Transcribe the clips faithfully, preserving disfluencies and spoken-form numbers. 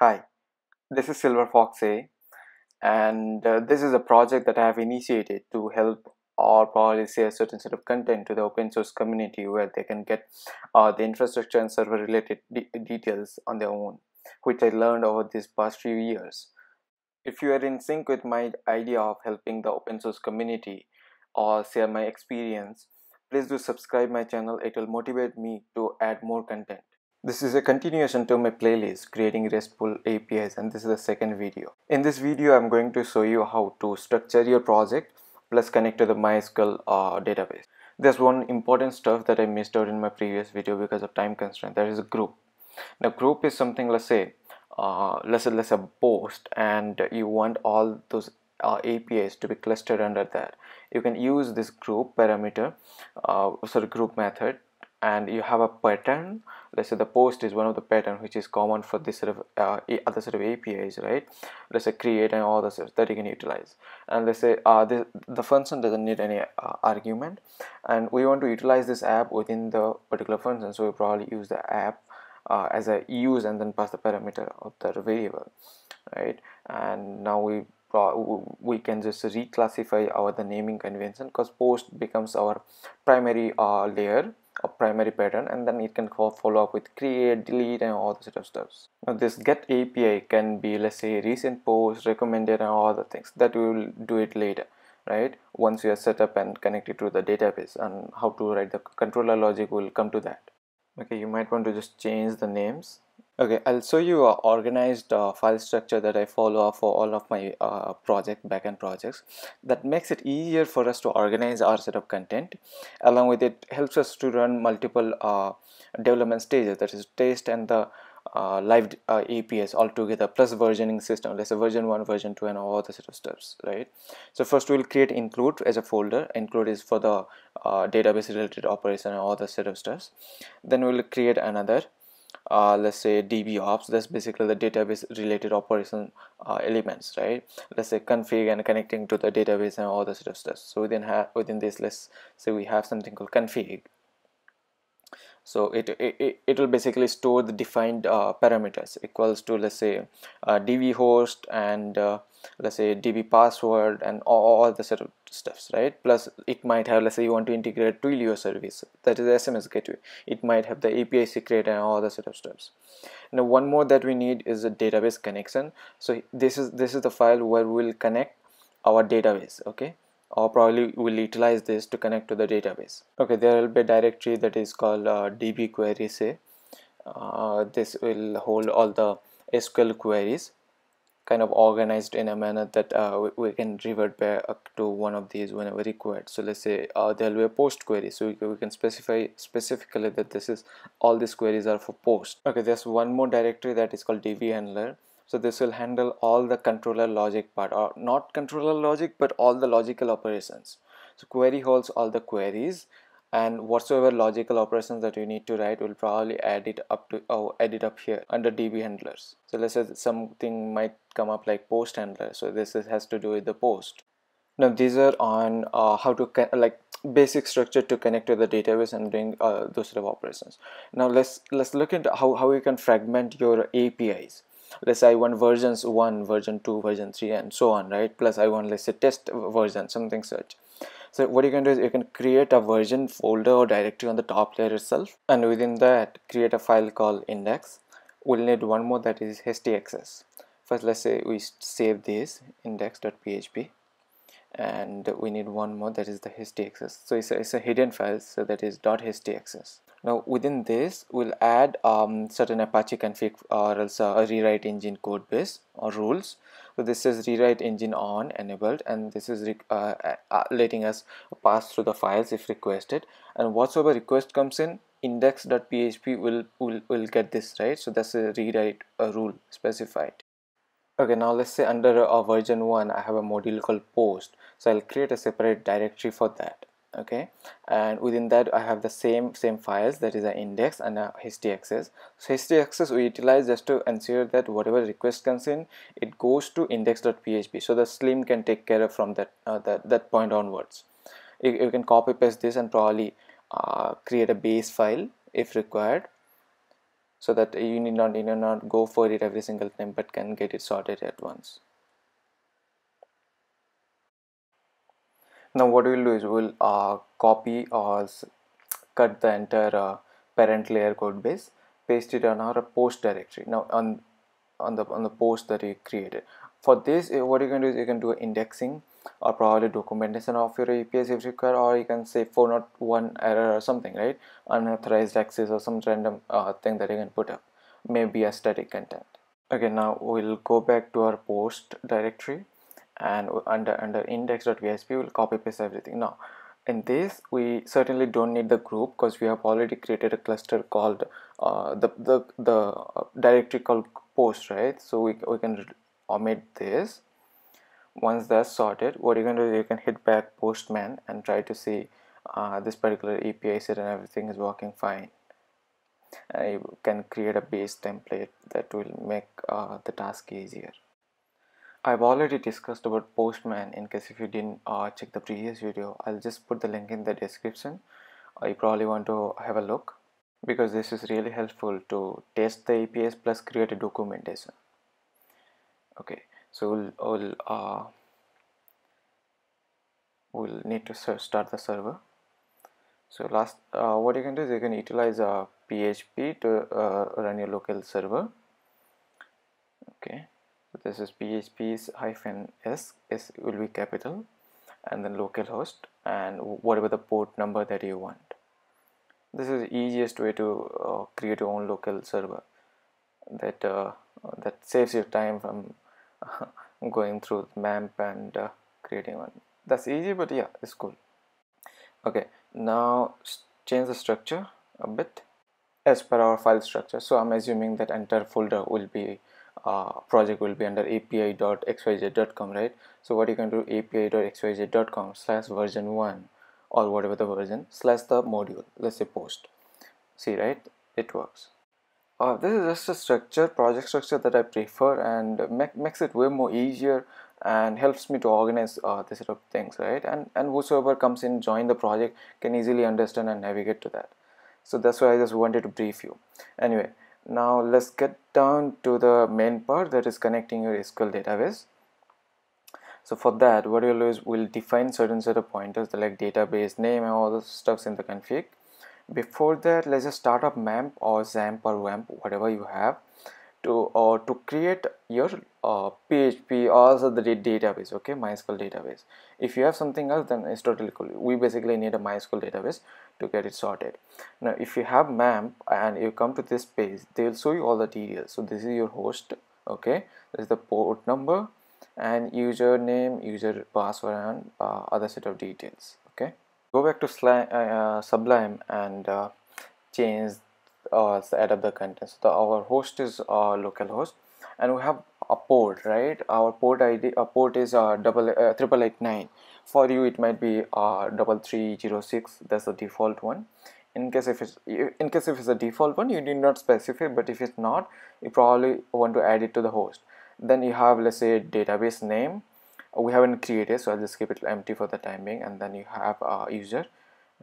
Hi, this is Silver Fox A, and uh, this is a project that I have initiated to help or probably share a certain set of content to the open source community where they can get uh, the infrastructure and server related de details on their own, which I learned over these past few years. If you are in sync with my idea of helping the open source community or share my experience, please do subscribe my channel. It will motivate me to add more content. This is a continuation to my playlist creating RESTful A P Is, and this is the second video. In this video, I'm going to show you how to structure your project plus connect to the MySQL uh, database. There's one important stuff that I missed out in my previous video because of time constraint. That is a group. Now, group is something, let's say, uh, let's, let's say post, and you want all those Uh, A P Is to be clustered under that. You can use this group parameter, uh, sorry, group method, and you have a pattern. Let's say the post is one of the pattern which is common for this sort of uh, other sort of A P Is, right? Let's say create and all the stuff that you can utilize. And let's say uh, the, the function doesn't need any uh, argument, and we want to utilize this app within the particular function, so we probably use the app uh, as a use and then pass the parameter of the variable, right? And now we we can just reclassify our the naming convention, because post becomes our primary uh, layer or primary pattern, and then it can follow up with create, delete, and all the sort of stuffs. Now this get A P I can be, let's say, recent post, recommended, and all the things that we will do it later, right? Once you are set up and connected to the database, and how to write the controller logic will come to that. Okay, you might want to just change the names. Okay, I'll show you an organized uh, file structure that I follow for all of my uh, project backend projects. That makes it easier for us to organize our set of content. Along with it, helps us to run multiple uh, development stages, that is test and the uh, live uh, A P Is all together, plus versioning system. Let's say version one, version two, and all the set of steps, right? So first we'll create include as a folder. Include is for the uh, database related operation and all the set of steps. Then we'll create another. Uh, let's say dbops, that's basically the database related operation uh, elements, right? Let's say config and connecting to the database and all the sort of stuff. So within have within this, let's say we have something called config. So it it, it will basically store the defined uh, parameters equals to, let's say, uh, db host and uh, let's say db password and all, all the sort of stuffs, right? Plus it might have, let's say you want to integrate Twilio service, that is the S M S gateway. It might have the A P I secret and all the sort of stuffs. Now one more that we need is a database connection. So this is this is the file where we'll connect our database, okay? Or probably we'll utilize this to connect to the database. Okay, there will be a directory that is called uh, db query, say. Uh, this will hold all the S Q L queries, kind of organized in a manner that uh, we, we can revert back to one of these whenever required. So let's say uh, there will be a post query, so we, we can specify specifically that this is all these queries are for post. Okay, there's one more directory that is called db handler. So this will handle all the controller logic part, or not controller logic, but all the logical operations. So query holds all the queries, and whatsoever logical operations that you need to write will probably add it up to oh, add it up here under db handlers. So let's say something might come up like post handler, so this is, has to do with the post. Now these are on uh, how to like basic structure to connect to the database and doing uh, those sort of operations. Now let's let's look into how how you can fragment your A P Is. Let's say I want versions one, version two, version three, and so on, right? Plus I want, let's say, test version, something such. So what you can do is you can create a version folder or directory on the top layer itself, and within that create a file called index. We'll need one more, that is htaccess. First, let's say we save this index.php, and we need one more, that is the htaccess. So it's a, it's a hidden file, so that is .htaccess. Now within this we'll add um, certain Apache config or else a rewrite engine code base or rules. So this is rewrite engine on enabled, and this is uh, uh, letting us pass through the files if requested, and whatsoever request comes in, index.php will, will will get this, right? So that's a rewrite uh, rule specified. Okay, now let's say under uh, version one I have a module called post, so I'll create a separate directory for that. Okay, and within that I have the same same files, that is an index and a htaccess. So htaccess we utilize just to ensure that whatever request comes in, it goes to index.php, so the Slim can take care of from that uh, that, that point onwards. You, you can copy paste this and probably uh, create a base file if required. so that you need not, you know, not go for it every single time, but can get it sorted at once. Now what we'll do is we'll uh, copy or cut the entire uh, parent layer code base, paste it on our post directory. Now on on the on the post that you created. For this, what you can do is you can do indexing or probably documentation of your A P Is if required, or you can say four oh one error or something, right? Unauthorized access or some random uh, thing that you can put up, maybe a static content. Okay, now we'll go back to our post directory, and under under index.php we'll copy paste everything. Now in this we certainly don't need the group because we have already created a cluster called uh, the, the the directory called post, right? So we, we can omit this. Once that's sorted, what you can do is you can hit back Postman and try to see uh, this particular A P I set and everything is working fine. And you can create a base template that will make uh, the task easier. I've already discussed about Postman. In case if you didn't uh, check the previous video, I'll just put the link in the description. Uh, you probably want to have a look because this is really helpful to test the A P Is plus create a documentation. Okay, so we'll we'll, uh, we'll need to start the server. So last, uh, what you can do is you can utilize uh, P H P to uh, run your local server. Okay. This is php's hyphen s, s will be capital, and then localhost and whatever the port number that you want. This is the easiest way to uh, create your own local server that uh, that saves you time from uh, going through MAMP and uh, creating one. That's easy, but yeah, it's cool. Okay, now change the structure a bit as per our file structure. So I'm assuming that entire folder will be Uh, project will be under api dot x y z dot com, right? So what you can do, api dot x y z dot com slash version one or whatever the version, slash the module, let's say post. See, right? It works. Uh, this is just a structure, project structure that I prefer and make, makes it way more easier and helps me to organize uh, this sort of things, right? And, and whosoever comes in, join the project, can easily understand and navigate to that. So that's why I just wanted to brief you. Anyway, now let's get down to the main part, that is connecting your S Q L database. So for that, what we'll do is we'll define certain set of pointers like database name and all the stuffs in the config. Before that, let's just start up MAMP or XAMPP or WAMP, whatever you have, to or uh, to create your uh, P H P or the database. Okay, MySQL database. If you have something else, then it's totally cool. We basically need a MySQL database to get it sorted. Now if you have MAMP and you come to this page, they will show you all the details. So this is your host, okay, this is the port number and username, user password and uh, other set of details. Okay, go back to Sli uh, Sublime and uh, change or uh, add up the contents. So the, our host is our uh, localhost, and we have a port, right? Our port I D, our port is uh, double uh, triple eight nine. For you, it might be uh, double three zero six. That's the default one. In case if it's in case if it's a default one, you need not specify. But if it's not, you probably want to add it to the host. Then you have, let's say, database name. We haven't created, so I'll just keep it empty for the time being. And then you have uh, user.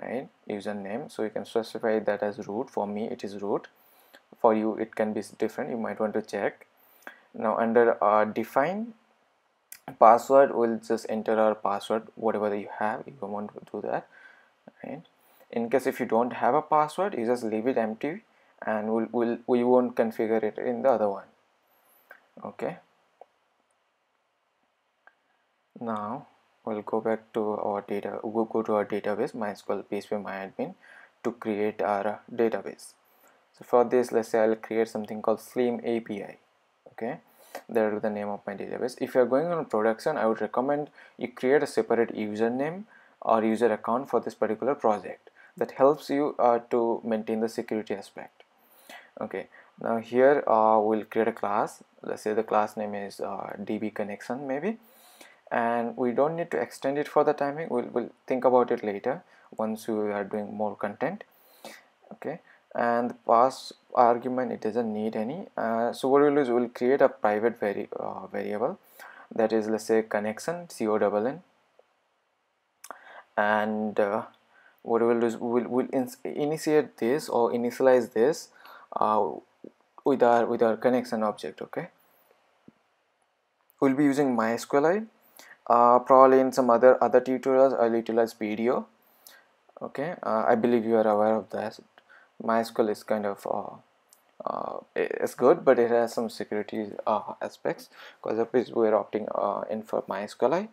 Right, username, so you can specify that as root. For me it is root, for you it can be different, you might want to check. Now under uh, define password, we'll just enter our password, whatever you have, you don't want to do that, right? In case if you don't have a password, you just leave it empty and we'll, we'll, we won't configure it in the other one. Okay, now we'll go back to our data, we'll go to our database, MySQL P H P MyAdmin, to create our database. So for this, let's say I'll create something called Slim A P I. Okay, that is the name of my database. If you're going on production, I would recommend you create a separate username or user account for this particular project. That helps you uh, to maintain the security aspect. Okay, now here uh, we'll create a class. Let's say the class name is uh, D B connection maybe. And we don't need to extend it for the timing, we'll, we'll think about it later once we are doing more content. Okay, and the pass argument, it doesn't need any. Uh, so what we'll do is we'll create a private vari uh, variable that is, let's say, connection C O N N, and uh, what we'll do is we'll, we'll in initiate this or initialize this uh, with our with our connection object. Okay, we'll be using MySQLi. Uh, probably in some other other tutorials I'll utilize video. Okay, uh, I believe you are aware of that. MySQL is kind of uh, uh, it's good, but it has some security uh, aspects, because of which we're opting uh, in for MySQLi.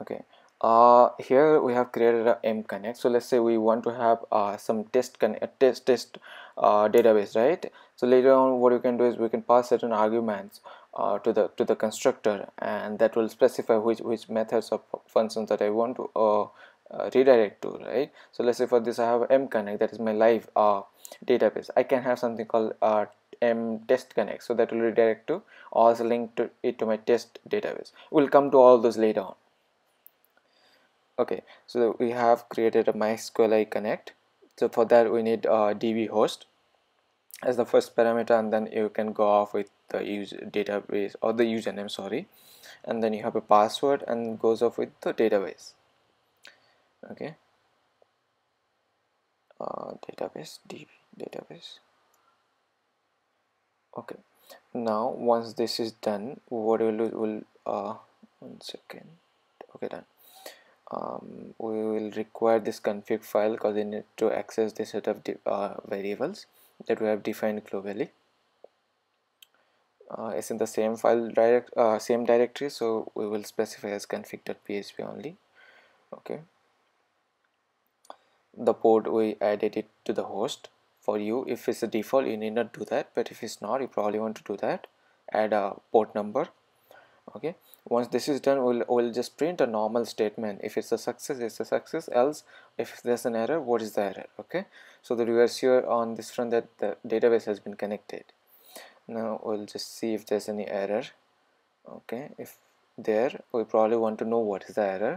Okay, uh, here we have created a M connect. So let's say we want to have uh, some test con test test uh, database, right? So later on, what you can do is we can pass certain arguments Uh, to the to the constructor, and that will specify which which methods or functions that I want to uh, uh, redirect to, right? So let's say for this I have M connect, that is my live uh, database. I can have something called uh, M test connect, so that will redirect to, also link to it to my test database. We'll come to all those later on. Okay, so we have created a MySQLi connect. So for that we need uh, D B host as the first parameter, and then you can go off with the user database or the username, sorry, and then you have a password and goes off with the database. Okay, uh, database D B database. Okay, now once this is done, what we will will uh one second. Okay, done. Um, we will require this config file, because we need to access this set of uh, variables that we have defined globally. Uh, it's in the same file direct uh, same directory, so we will specify as config.php only. Okay, the port we added it to the host for you. If it's a default, you need not do that, but if it's not, you probably want to do that. Add a port number. Okay, once this is done, we'll, we'll just print a normal statement. If it's a success, it's a success, else if there's an error, what is the error. Okay, so that we are sure on this front that the database has been connected. Now we'll just see if there's any error. Okay, if there, we probably want to know what is the error,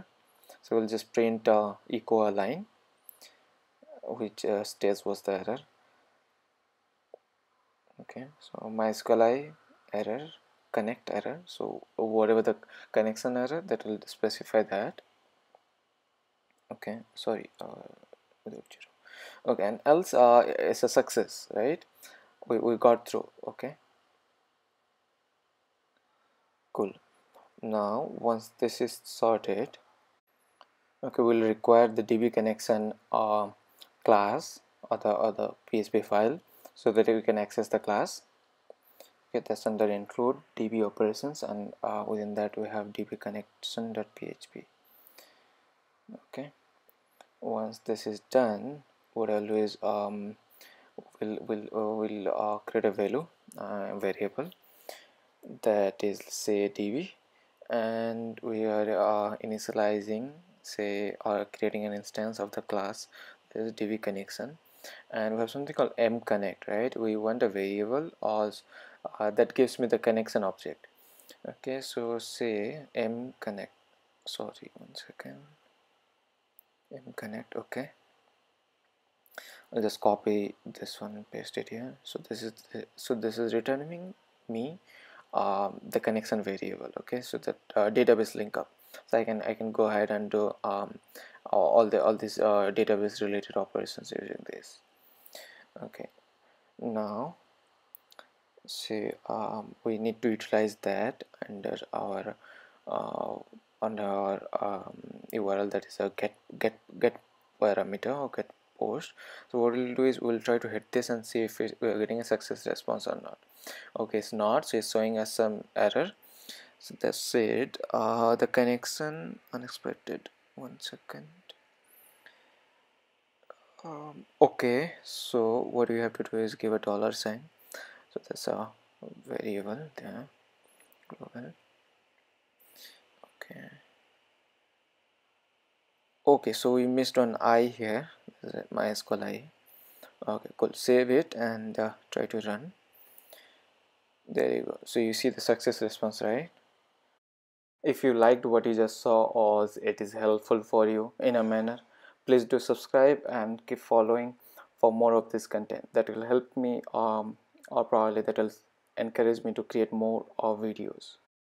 so we'll just print uh, echo a line which uh, states was the error. Okay, so MySQLi error connect error, so whatever the connection error, that will specify that. Okay, sorry, uh, without zero. Okay, and else uh, it's a success, right? We, we got through. Okay, cool. Now once this is sorted, okay, we'll require the D B connection uh, class or the, or the P H P file, so that we can access the class. Okay, that's under include D B operations, and uh, within that we have D B connection.php. Okay, once this is done, what I'll do is um, we'll will uh, will uh, create a value uh, variable that is, say, D B, and we are uh, initializing, say, or creating an instance of the class that is D B connection, and we have something called M connect, right? We want a variable or uh, that gives me the connection object. Okay, so say M connect. Sorry, one second. M connect. Okay, I'll just copy this one and paste it here. So this is the, so this is returning me um, the connection variable. Okay, so that uh, database link up. So I can I can go ahead and do um, all the all these uh, database related operations using this. Okay, now see um, we need to utilize that under our uh, under our um, U R L, that is a get get get parameter or get post. So what we'll do is we'll try to hit this and see if we're getting a success response or not. Okay, it's not, so it's showing us some error. So that's it. Uh, the connection unexpected. One second. Um, okay, so what we have to do is give a dollar sign. So that's a variable there. Global. Okay. Okay, so we missed an I here. MySQLi. Okay, cool. Save it and uh, try to run. There you go. So you see the success response, right? If you liked what you just saw, or it is helpful for you in a manner, please do subscribe and keep following for more of this content. That will help me, um, or probably that will encourage me to create more uh, videos.